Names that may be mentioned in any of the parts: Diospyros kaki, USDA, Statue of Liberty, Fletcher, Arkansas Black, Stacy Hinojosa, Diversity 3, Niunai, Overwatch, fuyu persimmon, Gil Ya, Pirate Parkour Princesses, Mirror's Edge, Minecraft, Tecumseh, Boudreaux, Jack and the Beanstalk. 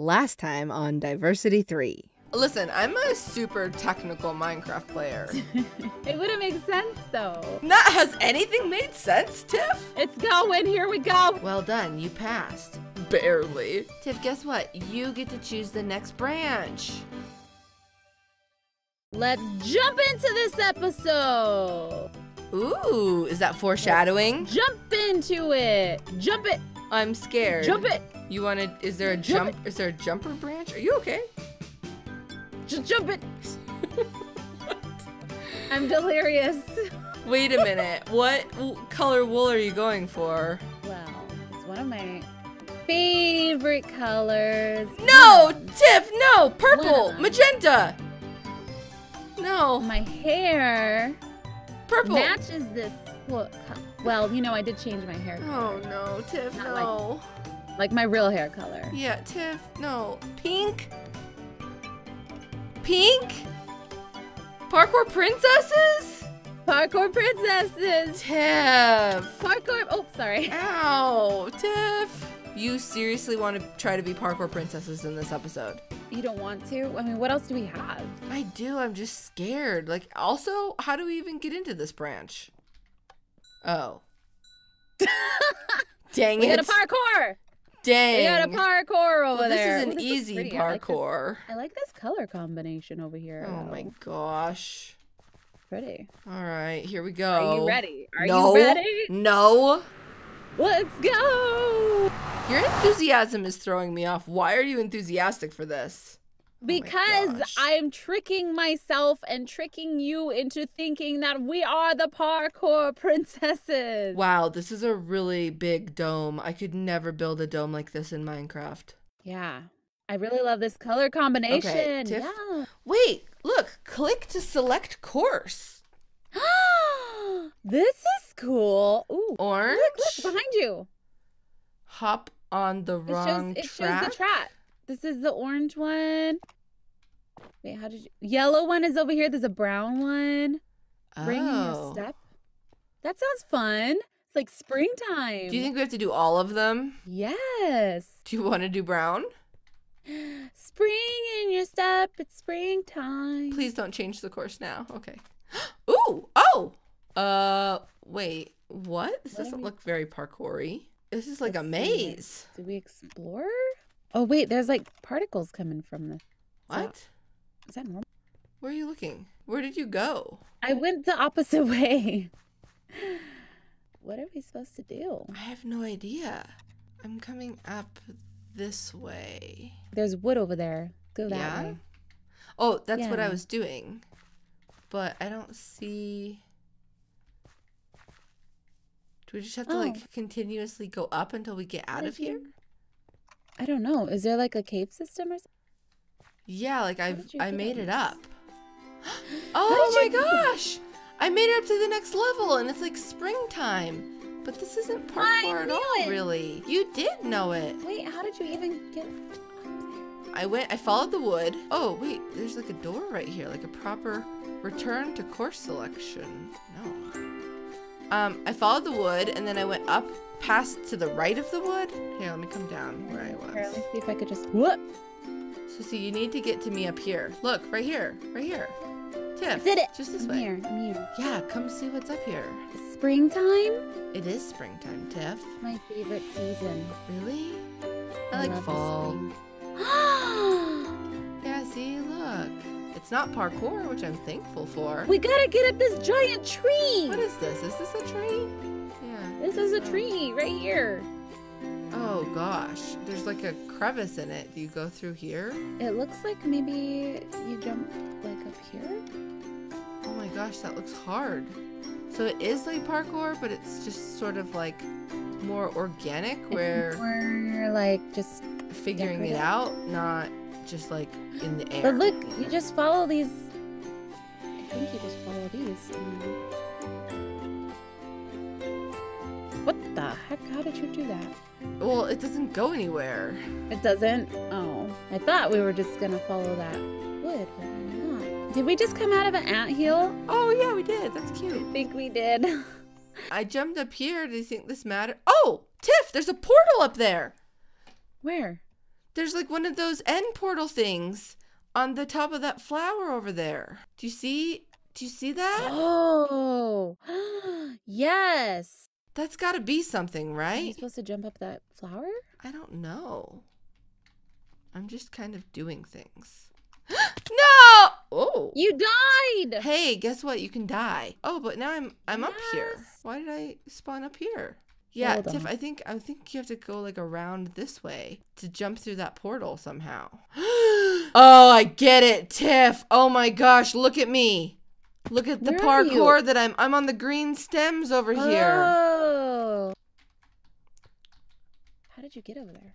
last time on Diversity 3. Listen, I'm a super technical Minecraft player. It wouldn't make sense, though. Not has anything made sense, Tiff? It's going, here we go. Well done, you passed. Barely. Tiff, guess what? You get to choose the next branch. Let's jump into this episode. Ooh, is that foreshadowing? Let's jump into it. Jump it. I'm scared. Jump it. You wanna, is there a jump? Is there a jumper branch? Are you okay? Just jump it. I'm delirious. Wait a minute. What color wool are you going for? Well, it's one of my favorite colors. No, Tiff, no. Purple, magenta. No. My hair. Purple. Matches this look. Well, you know, I did change my hair color. Oh, no, Tiff, not no. Like my real hair color. Yeah, Tiff, no. Pink. Pink? Parkour princesses? Parkour princesses! Tiff! Parkour, oh, sorry. Ow, Tiff! You seriously want to try to be parkour princesses in this episode? You don't want to? I mean, what else do we have? I do, I'm just scared. Like, also, how do we even get into this branch? Oh. Dang it. We got a parkour! Dang. We got a parkour over there. This is an easy parkour. I like this color combination over here. Oh my gosh. Pretty. All right, here we go. Are you ready? Are you ready? No. Let's go. Your enthusiasm is throwing me off. Why are you enthusiastic for this? Because I'm tricking myself and tricking you into thinking that we are the parkour princesses. Wow, this is a really big dome. I could never build a dome like this in Minecraft. Yeah, I really love this color combination. Okay, Tiff. Yeah. Wait, look, click to select course. This is cool. Ooh, orange. Look, behind you. Hop on the wrong track. It shows the track. This is the orange one. Wait, how did you? Yellow one is over here. There's a brown one. Oh. Bring in your step. That sounds fun. It's like springtime. Do you think we have to do all of them? Yes. Do you want to do brown? Spring in your step. It's springtime. Please don't change the course now. Okay. Ooh. Oh. Wait. What? This doesn't look very parkour-y. This is like a maze. Did we explore? Oh, wait, there's like particles coming from this. What? Is that normal? Where are you looking? Where did you go? I went the opposite way. What are we supposed to do? I have no idea. I'm coming up this way. There's wood over there. Go that way. Oh, that's what I was doing. But I don't see... Do we just have to like continuously go up until we get out of here? I don't know. Is there like a cave system or something? Yeah, like I made it up. Oh my gosh! I made it up to the next level and it's like springtime. But this isn't parkour at all, really. You did know it. Wait, how did you even get up there? I followed the wood. Oh wait, there's like a door right here, like a proper return to course selection. No. I followed the wood and then I went up past to the right of the wood. Here, let me come down where I was. Here, let me see if I could just whoop. So see, you need to get to me up here. Look, right here, right here. Tiff, I did it. Just this way. I'm here. Yeah, come see what's up here. Springtime? It is springtime, Tiff. My favorite season. Really? I like fall. Yeah, see, look. It's not parkour, which I'm thankful for. We gotta get up this giant tree. What is this? Is this a tree? This is a tree right here. Oh gosh, there's like a crevice in it. Do you go through here? It looks like maybe you jump like up here. Oh my gosh, that looks hard. So it is like parkour, but it's just sort of like more organic where you're like just figuring it out, not just like in the air. But look, you just follow these. I think you just follow these. What the heck? How did you do that? Well, it doesn't go anywhere. It doesn't? Oh. I thought we were just going to follow that wood, but not. Did we just come out of an anthill? Oh, yeah, we did. That's cute. I think we did. I jumped up here. Do you think this matters? Oh, Tiff, there's a portal up there. Where? There's like one of those end portal things on the top of that flower over there. Do you see? Do you see that? Oh, yes. That's got to be something, right? Are you supposed to jump up that flower? I don't know. I'm just kind of doing things. No! Oh. You died! Hey, guess what? You can die. Oh, but now I'm up here. Why did I spawn up here? Yeah, Tiff, I think you have to go like around this way to jump through that portal somehow. Oh, I get it, Tiff. Oh my gosh, look at me. Look at the parkour that I'm on the green stems over here. Oh. How did you get over there?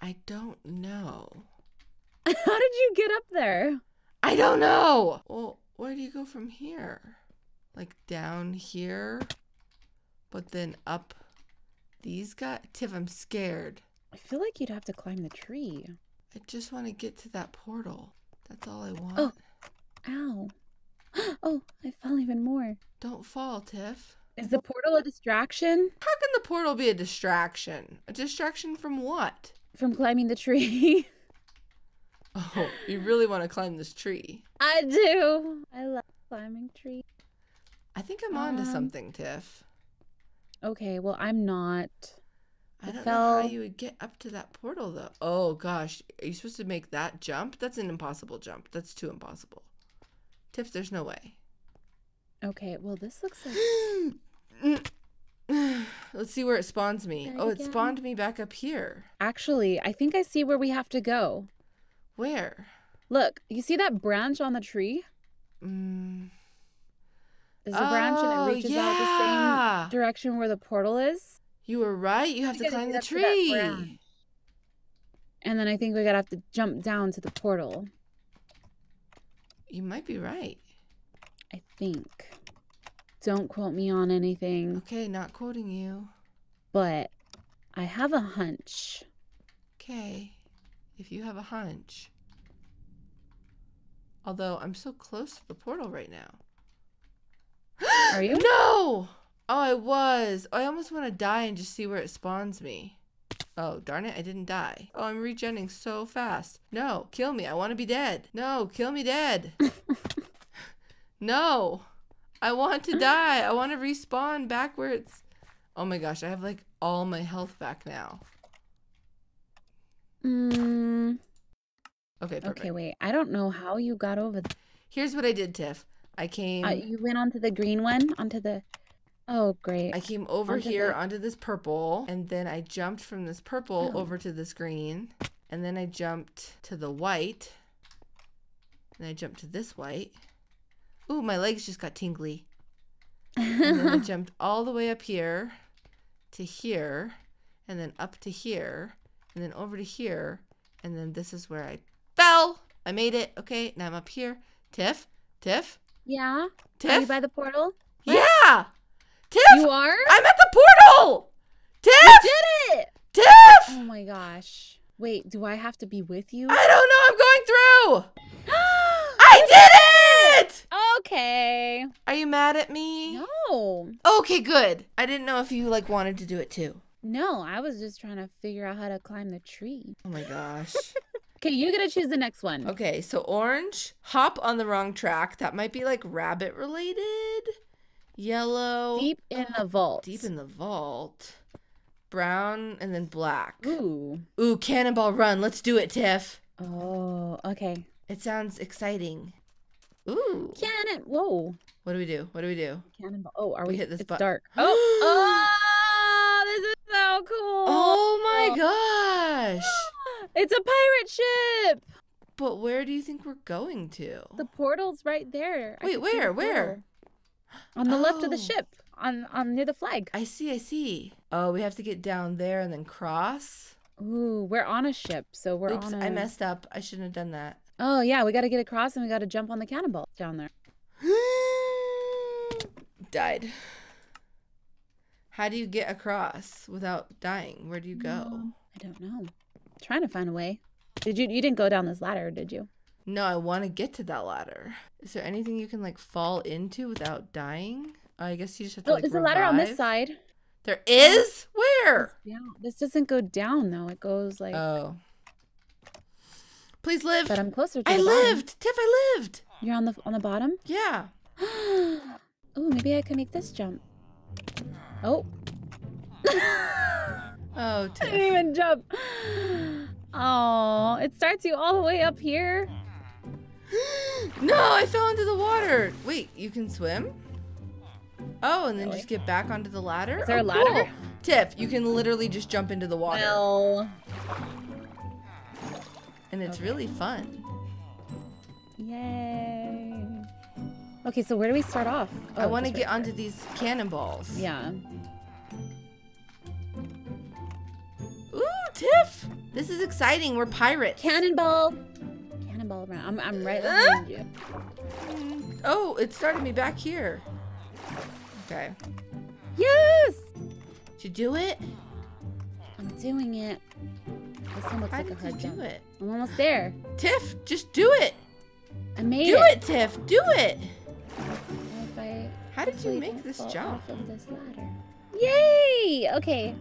I don't know. How did you get up there? I don't know. Well, where do you go from here? Like down here, but then up these guys? Tiff, I'm scared. I feel like you'd have to climb the tree. I just want to get to that portal. That's all I want. Oh, ow. Oh, I fell even more. Don't fall, Tiff. Is the portal a distraction? How can the portal be a distraction? A distraction from what? From climbing the tree. Oh, you really want to climb this tree. I do. I love climbing trees. I think I'm onto something, Tiff. Okay, well, I'm not. I don't know how you would get up to that portal, though. Oh, gosh. Are you supposed to make that jump? That's an impossible jump. That's too impossible. Tiff, there's no way. Okay, well, this looks like... Let's see where it spawns me. Oh, it spawned me back up here. Actually, I think I see where we have to go. Where? Look, you see that branch on the tree? There's a branch and it reaches out the same direction where the portal is. You were right. You have to climb the tree. And then I think we're going to have to jump down to the portal. You might be right. I think. Don't quote me on anything. Okay, not quoting you. But I have a hunch. Okay, if you have a hunch. Although I'm so close to the portal right now. Are you? No! Oh, I was. I almost want to die and just see where it spawns me. Oh, darn it, I didn't die. Oh, I'm regenning so fast. No, kill me. I want to be dead. No, kill me dead. No. I want to die. I want to respawn backwards. Oh my gosh, I have like all my health back now. Okay, perfect. Okay, wait. I don't know how you got over. Here's what I did, Tiff. I came. You went onto the green one, onto the. Oh great! I came over here onto this purple, and then I jumped from this purple over to this green, and then I jumped to the white, and I jumped to this white. Ooh, my legs just got tingly. And then I jumped all the way up here to here, and then up to here, and then over to here, and then this is where I fell. I made it. Okay, now I'm up here. Tiff? Tiff? Yeah? Tiff? Are you by the portal? Where? Yeah! Tiff! You are? I'm at the portal! Tiff! You did it! Tiff! Oh my gosh. Wait, do I have to be with you? I don't know. I'm going through! I did it! Okay. Are you mad at me? No. Okay, good. I didn't know if you like wanted to do it too. No, I was just trying to figure out how to climb the tree. Oh my gosh. Okay, you gotta choose the next one. Okay, so orange, hop on the wrong track. That might be like rabbit related. Yellow. Deep in the vault. Deep in the vault. Brown and then black. Ooh. Ooh, cannonball run. Let's do it, Tiff. Oh, okay. It sounds exciting. Ooh. Cannon. Whoa. What do we do? What do we do? Cannonball. Oh, are we hit this button? It's dark. Oh. Oh, this is so cool. Oh my gosh. It's a pirate ship. But where do you think we're going to? The portal's right there. Wait, where? Where? On the left of the ship. On near the flag. I see, I see. Oh, we have to get down there and then cross. Ooh, we're on a ship, so we're on a... I messed up. I shouldn't have done that. Oh, yeah, we got to get across and we got to jump on the cannonball down there. Died. How do you get across without dying? Where do you go? No, I don't know. I'm trying to find a way. Did you didn't go down this ladder, did you? No, I want to get to that ladder. Is there anything you can like fall into without dying? I guess you just have to like there's revive. A ladder on this side. There is? Where? Yeah, this doesn't go down though. It goes like Please live. But I'm closer to the bottom. I lived. Tiff, I lived. You're on the bottom? Yeah. Oh, maybe I can make this jump. Oh. Oh, Tiff. I didn't even jump. Oh, it starts you all the way up here. No, I fell into the water. Wait, you can swim? Oh, and then really? Just get back onto the ladder? Is there a ladder? Cool. Tiff, you can literally just jump into the water. Well. And it's really fun. Yay. Okay, so where do we start off? Oh, I want to get onto these cannonballs. Yeah. Ooh, Tiff! This is exciting. We're pirates. Cannonball. Cannonball around. I'm right behind you. Oh, it started me back here. Okay. Yes! Did you do it? I'm doing it. This one looks like a hard jump. I'm almost there. Tiff, just do it. I made it. Do it, Tiff. Do it. How did you make this jump? Off of this ladder. Yay! Okay.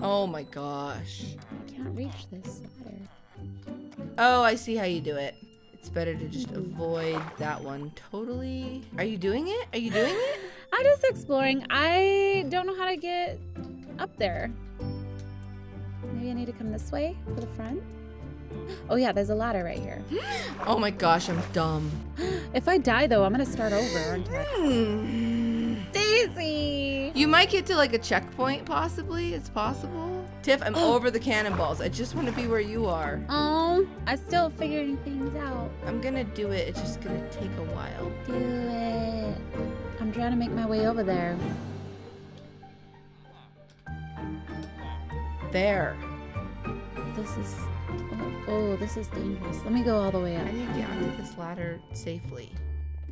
Oh my gosh. I can't reach this ladder. Oh, I see how you do it. It's better to just avoid that one totally. Are you doing it? Are you doing it? I'm just exploring. I don't know how to get up there. Maybe I need to come this way for the front. Oh yeah, there's a ladder right here. Oh my gosh, I'm dumb. If I die though, I'm gonna start over, aren't I? Daisy! You might get to like a checkpoint possibly, it's possible. Tiff, I'm over the cannonballs. I just wanna be where you are. Oh, I'm still figuring things out. I'm gonna do it, it's just gonna take a while. Do it. I'm trying to make my way over there. There. This is, oh, this is dangerous. Let me go all the way up. I need to get onto this ladder safely.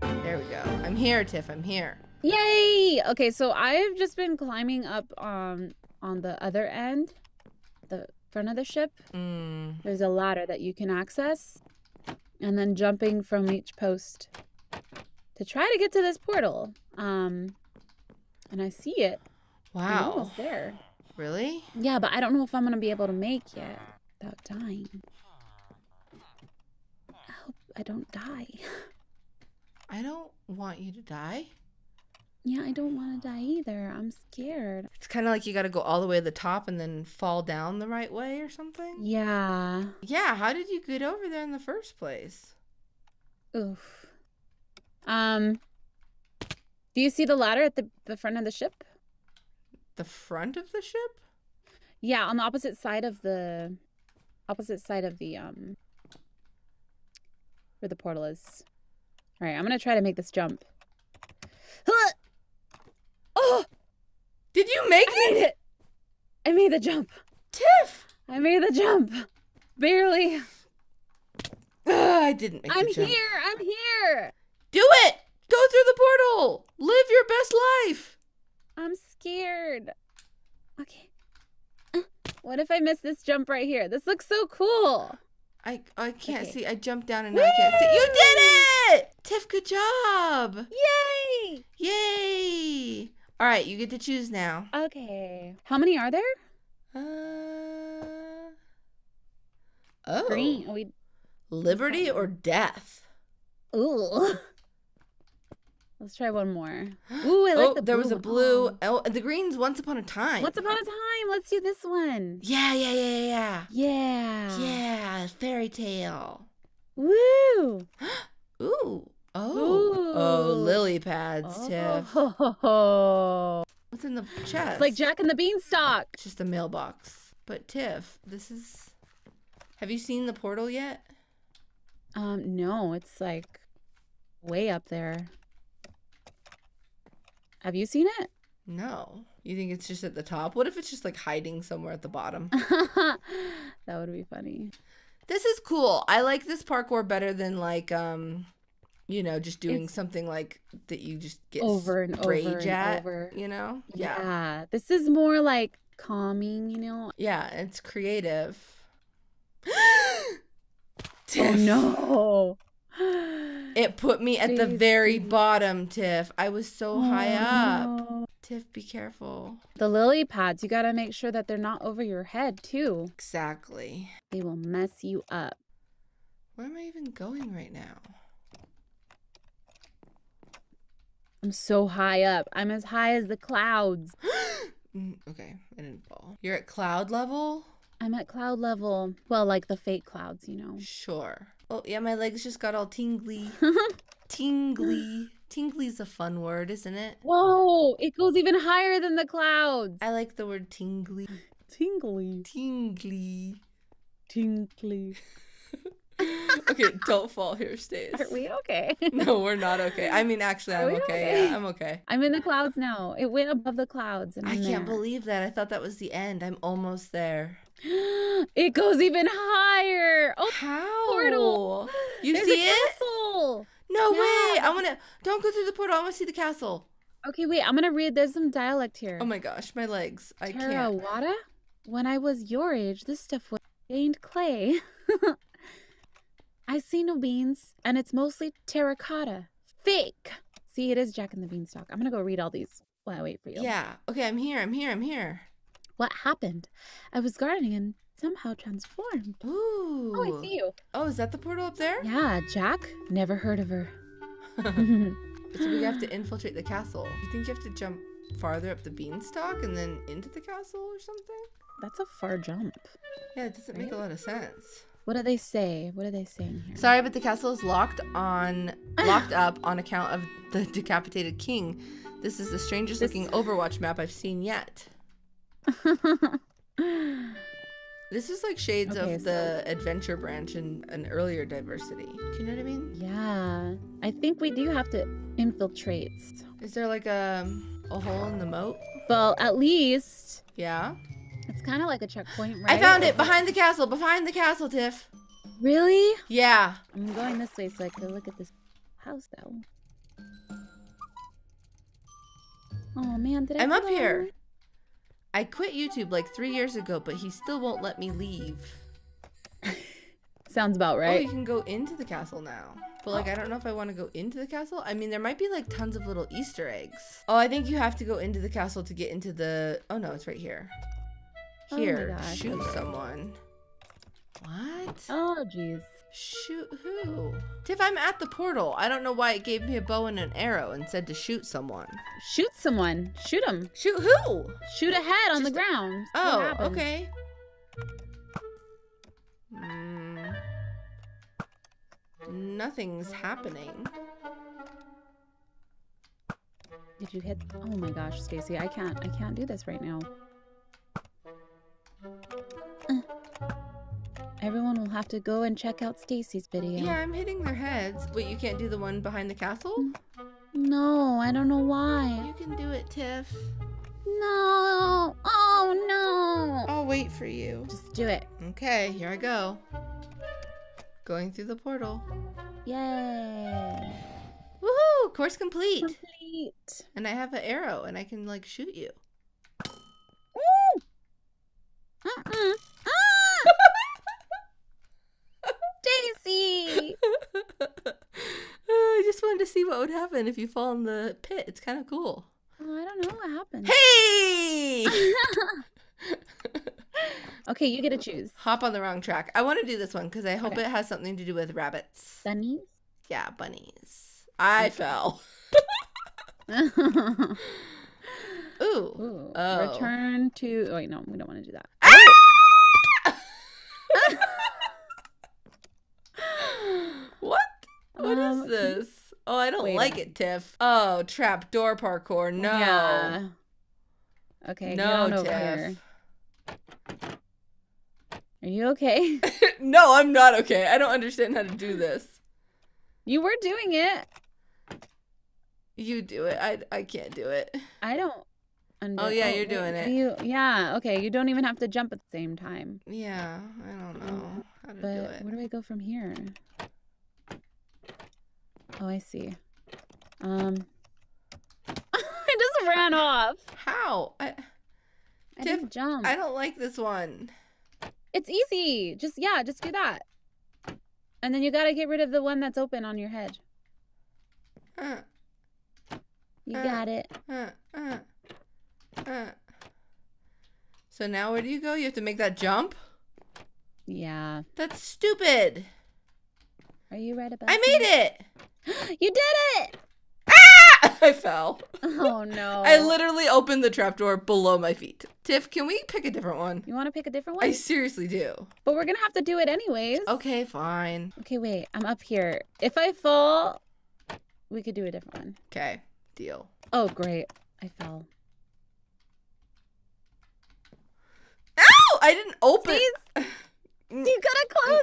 There we go. I'm here, Tiff. I'm here. Yay! Okay, so I've just been climbing up on the other end, the front of the ship. There's a ladder that you can access, and then jumping from each post to try to get to this portal. And I see it. Wow. I'm almost there. Really? Yeah, but I don't know if I'm gonna be able to make it without dying. I hope I don't die. I don't want you to die. Yeah, I don't want to die either. I'm scared. It's kind of like you got to go all the way to the top and then fall down the right way or something. Yeah. Yeah, how did you get over there in the first place? Oof. Do you see the ladder at the front of the ship? The front of the ship? Yeah, on the opposite side of the where the portal is. All right, I'm gonna try to make this jump. Oh! Did you make it? I made it! I made the jump. Tiff! I made the jump. Barely. I didn't make the jump. I'm here! I'm here! Do it! Go through the portal! Live your best life! I'm scared. Okay. What if I miss this jump right here? This looks so cool. I can't see. I jumped down and now I can't see. You did it! Tiff, good job. Yay! Yay! All right, you get to choose now. Okay. How many are there? Oh. Green. Oh, Liberty or death? Ooh. Let's try one more. Ooh, I like the blue. There was a blue. Oh, the green's Once Upon a Time. Once Upon a Time. Let's do this one. Yeah. Yeah, fairy tale. Woo. Ooh. Oh. Ooh. Oh, lily pads, Tiff. What's in the chest? It's like Jack and the Beanstalk. It's just a mailbox. But Tiff, this is... Have you seen the portal yet? No, it's like way up there. Have you seen it? No. You think it's just at the top? What if it's just like hiding somewhere at the bottom? That would be funny. This is cool. I like this parkour better than like, you know, just doing something like that you just get over and rage at, you know? Yeah. This is more like calming, you know? Yeah, it's creative. Tiff. Oh, no. It put me at the very bottom, Tiff. I was so high up. No. Tiff, be careful. The lily pads, you gotta make sure that they're not over your head, too. Exactly. They will mess you up. Where am I even going right now? I'm so high up. I'm as high as the clouds. Okay, I didn't fall. You're at cloud level? I'm at cloud level. Well, like the fake clouds, you know. Sure. Oh, yeah, my legs just got all tingly. Tingly. Tingly's a fun word, isn't it? Whoa, it goes even higher than the clouds. I like the word tingly. Tingly. Tingly. Tingly. Okay, don't fall here, Stace. Are we okay? No, we're not okay. I mean, actually, I'm okay. Yeah, I'm okay. I'm in the clouds now. It went above the clouds. And I can't believe that. I thought that was the end. I'm almost there. It goes even higher. Oh, how? Portal. You There's see it? Castle. No way. I want to. Don't go through the portal. I want to see the castle. Okay, wait. I'm going to read. There's some dialect here. Oh my gosh, my legs. I can't. Tarawada? When I was your age, this stuff was stained clay. I see no beans, and it's mostly terracotta. Fake! See, it is Jack and the Beanstalk. I'm gonna go read all these while I wait for you. Yeah. Okay, I'm here, I'm here, I'm here. What happened? I was gardening and somehow transformed. Ooh. Oh, I see you. Oh, is that the portal up there? Yeah, Jack. Never heard of her. So we have to infiltrate the castle. You think you have to jump farther up the beanstalk and then into the castle or something? That's a far jump. Yeah, it doesn't make a lot of sense. What do they say? What are they saying here? Sorry, but the castle is locked up on account of the decapitated king. This is the strangest looking Overwatch map I've seen yet. This is like shades of the adventure branch in an earlier Diversity. Do you know what I mean? Yeah. I think we do have to infiltrate. Is there like a hole in the moat? Well, at least. Yeah. It's kind of like a checkpoint, right? I found it! Behind the castle! Behind the castle, Tiff! Really? Yeah. I'm going this way so I can look at this house, though. Oh, man, did I... I'm up here! I quit YouTube like 3 years ago, but he still won't let me leave. Sounds about right. Oh, you can go into the castle now. But, like, I don't know if I want to go into the castle. I mean, there might be, like, tons of little Easter eggs. Oh, I think you have to go into the castle to get into the... Oh, no, it's right here. Here, oh shoot someone. What? Oh, jeez. Shoot who? Tiff, I'm at the portal. I don't know why it gave me a bow and an arrow and said to shoot someone. Shoot someone. Shoot him. Shoot who? Shoot a head on the ground. Oh, okay. Mm. Nothing's happening. Did you hit? Oh my gosh, Stacy, I can't do this right now. Everyone will have to go and check out Stacy's video. Yeah, I'm hitting their heads. Wait, you can't do the one behind the castle? No, I don't know why. You can do it, Tiff. No. Oh, no. I'll wait for you. Just do it. Okay, here I go. Going through the portal. Yay. Woohoo, course complete. Complete. And I have an arrow and I can, like, shoot you. Ooh. Mm-mm. Daisy! I just wanted to see what would happen if you fall in the pit. It's kind of cool. Oh, I don't know what happened. Hey! Okay, you get to choose. Hop on the wrong track. I want to do this one because I hope it has something to do with rabbits. Bunnies? Yeah, bunnies. I fell. Ooh. Ooh. Oh. Return to... Oh, wait, no, we don't want to do that. Ah! What is this? Oh, I don't like it, Tiff. Oh, trapdoor parkour. No. Yeah. Okay. No, Tiff. Are you okay? No, I'm not okay. I don't understand how to do this. You were doing it. You do it. I can't do it. I don't understand. Oh, yeah, you're doing it. Yeah, okay. You don't even have to jump at the same time. Yeah, I don't know how to do it. Where do I go from here? Oh, I see. I just ran off. How? I didn't jump. I don't like this one. It's easy. Just do that. And then you gotta get rid of the one that's open on your head. You got it. So now where do you go? You have to make that jump? Yeah. That's stupid. Are you right about I made it! You did it! Ah! I fell. Oh, no. I literally opened the trapdoor below my feet. Tiff, can we pick a different one? You want to pick a different one? I seriously do. But we're going to have to do it anyways. Okay, fine. Okay, wait. I'm up here. If I fall, we could do a different one. Okay, deal. Oh, great. I fell. Ow! I didn't open. Please. You gotta close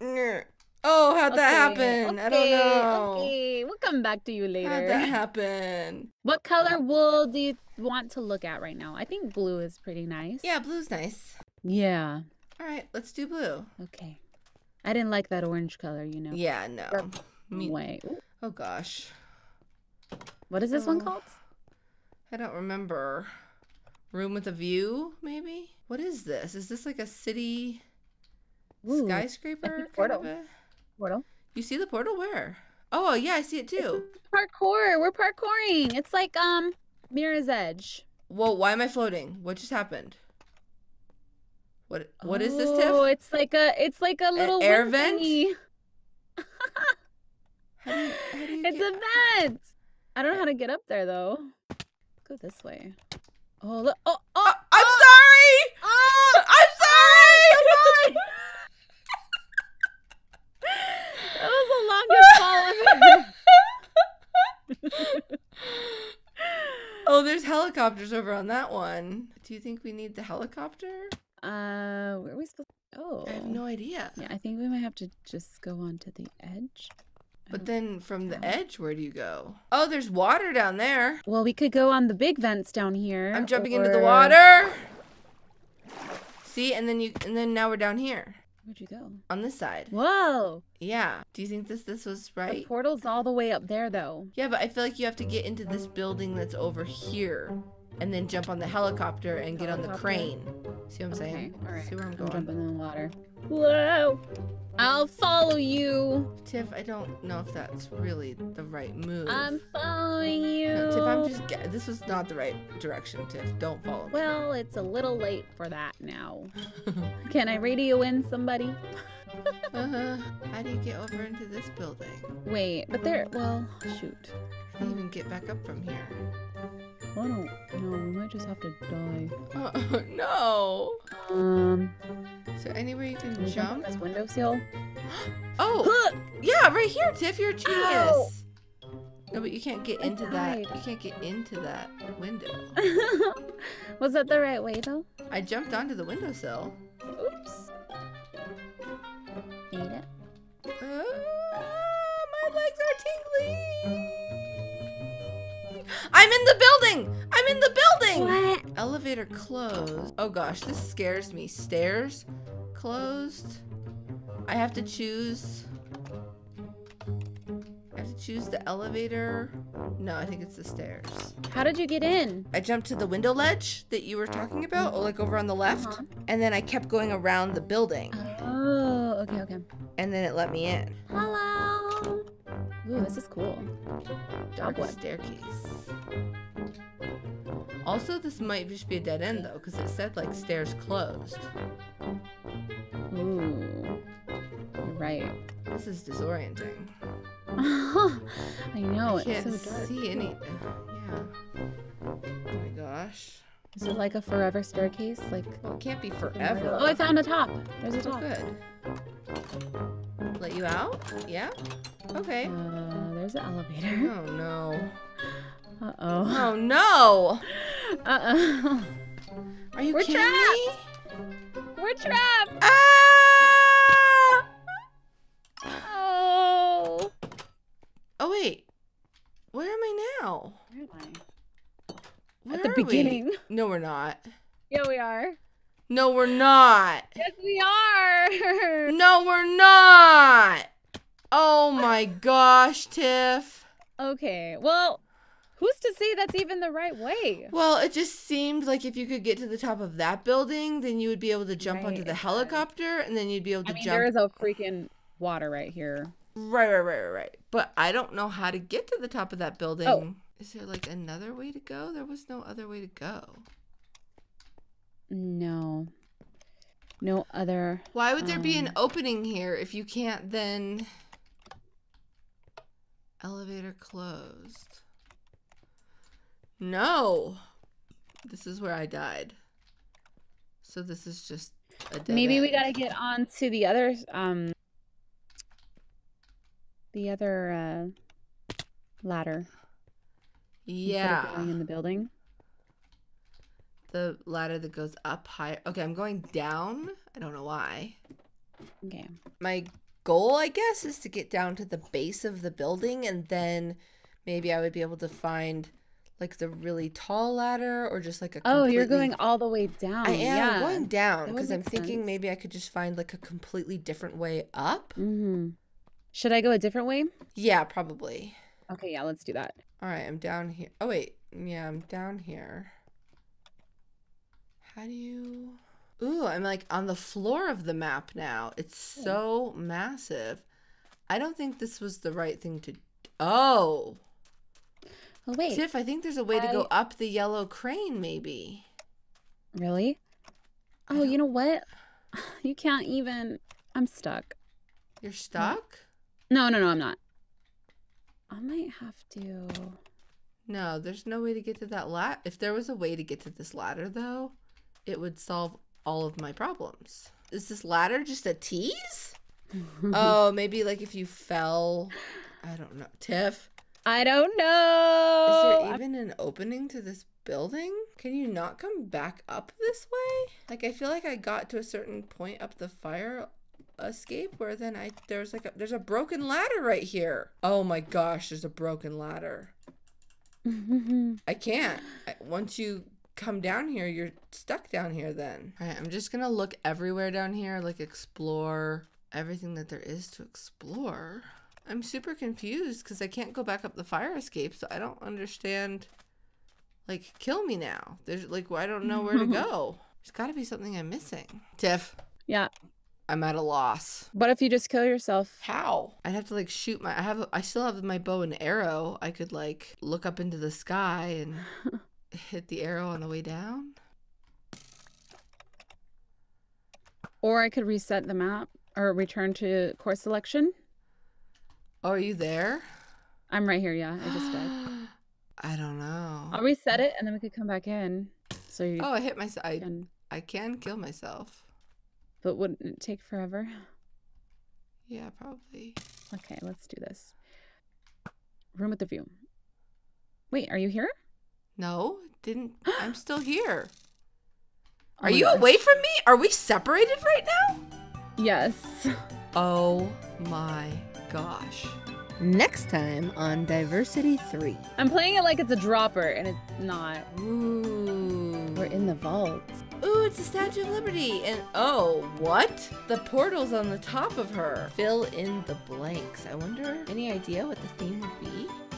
them. Oh, how'd that happen? I don't know. Okay, we'll come back to you later. How'd that happen? What color wool do you want to look at right now? I think blue is pretty nice. Yeah, blue's nice. Yeah. All right, let's do blue. Okay. I didn't like that orange color, you know. Yeah, no. Wait. Oh, gosh. What is this one called? I don't remember. Room with a view, maybe? What is this? Is this like a city... Ooh, skyscraper portal. Portal. You see the portal where? Oh yeah, I see it too. Parkour. We're parkouring. It's like Mirror's Edge. Whoa! Why am I floating? What just happened? What is this, Tiff? Oh, it's like a little air vent. how do you it's a vent. I don't know how to get up there though. Go this way. Oh look! Oh! I'm sorry. Oh, I'm sorry. That was the longest fall ever. Oh, there's helicopters over on that one. Do you think we need the helicopter? Where are we supposed to go? I have no idea. Yeah, I think we might have to just go on to the edge. But then from the edge, where do you go? Oh, there's water down there. Well, we could go on the big vents down here. I'm jumping into the water. See, and then now we're down here. Where'd you go? On this side. Whoa. Yeah. Do you think this was right? The portal's all the way up there, though. Yeah, but I feel like you have to get into this building that's over here and then jump on the helicopter and get on the crane. See what I'm saying? All right. See where I'm going? I'm jumping in the water. Whoa. I'll follow you. Tiff, I don't know if that's really the right move. I'm following you. No, Tiff, this was not the right direction, Tiff. Don't follow me. Well, it's a little late for that now. Can I radio in somebody? How do you get over into this building? Wait, but there, well, shoot. I can't even get back up from here. I don't know. We might just have to die. No. Is there anywhere you can jump? This windowsill. Oh. Yeah, right here, Tiff. You're a genius. Ow. No, but you can't get into that. You can't get into that window. Was that the right way though? I jumped onto the windowsill. Oops. Ate it. My legs are tingling. I'm in the building! I'm in the building! What? Elevator closed. Oh gosh, this scares me. Stairs closed. I have to choose. I have to choose the elevator. No, I think it's the stairs. How did you get in? I jumped to the window ledge that you were talking about, like over on the left, and then I kept going around the building. Oh, okay. And then it let me in. Hello! Ooh, this is cool. Dark staircase. Also, this might just be a dead end though, because it said like stairs closed. Ooh, you're right. This is disorienting. I know, it's so dark. I can't see any. Yeah. Oh my gosh. Is it like a forever staircase? Like, well, it can't be forever. Oh, I found a top. There's a top. Good. Let you out? Yeah. Okay. There's the elevator. Oh no. Uh oh. Oh no. Uh oh. Are you kidding me? We're trapped. Ah! Oh. Oh wait. Where am I now? Where am I? At the beginning. No, we're not. Yeah, we are. No, we're not. Yes, we are. No, we're not. Oh my gosh, Tiff. Okay, well, who's to say that's even the right way? Well, it just seemed like if you could get to the top of that building, then you would be able to jump onto the helicopter, and then you'd be able to jump. There is a freaking water right here. Right. But I don't know how to get to the top of that building. Oh. Is there like another way to go? There was no other way to go. No. No other. Why would there be an opening here if you can't then... Elevator closed. No! This is where I died. So this is just a dead end. Maybe we gotta get on to the other, ladder. Yeah. Instead of going in the building. The ladder that goes up higher. Okay, I'm going down. I don't know why. Okay. My goal, I guess, is to get down to the base of the building, and then maybe I would be able to find like the really tall ladder, or just like a completely... Oh, you're going all the way down. I am going down because I'm thinking maybe I could just find like a completely different way up. Mm-hmm. Should I go a different way? Yeah, probably. Okay, yeah, let's do that. All right, I'm down here. Oh, wait. Yeah, I'm down here. How do you... Ooh, I'm like on the floor of the map now. It's so massive. I don't think this was the right thing to... Oh! Oh, wait. Tiff, I think there's a way to go up the yellow crane, maybe. Really? Oh, you know what? You can't even... I'm stuck. You're stuck? No, no, no, I'm not. I might have to... No, there's no way to get to that ladder. If there was a way to get to this ladder, though, it would solve all of my problems. Is this ladder just a tease? Oh, maybe like if you fell. I don't know. Tiff? I don't know. Is there even an opening to this building? Can you not come back up this way? Like, I feel like I got to a certain point up the fire escape where then there's like there's a broken ladder right here. Oh my gosh, there's a broken ladder. I can't. Once you come down here, you're stuck down here then. All right, I'm just gonna look everywhere down here, like explore everything that there is to explore. I'm super confused because I can't go back up the fire escape, so I don't understand. Like, kill me now. There's like, I don't know where to go. There's gotta be something I'm missing. Tiff. Yeah. I'm at a loss. What if you just kill yourself? How? I'd have to like shoot my... I still have my bow and arrow. I could like look up into the sky and hit the arrow on the way down. Or I could reset the map or return to course selection. Oh, are you there? I'm right here. Yeah, I just died. I don't know. I'll reset it and then we could come back in. So you... Oh, I hit myself. I can kill myself. But wouldn't it take forever? Yeah, probably. Okay, let's do this. Room with the view. Wait, are you here? No, didn't. I'm still here. Are you away from me? Are we separated right now? Yes. Oh my gosh. Next time on Diversity 3. I'm playing it like it's a dropper and it's not. Ooh. We're in the vault. Ooh, it's the Statue of Liberty, and oh, what? The portal's on the top of her. Fill in the blanks. I wonder, any idea what the theme would be?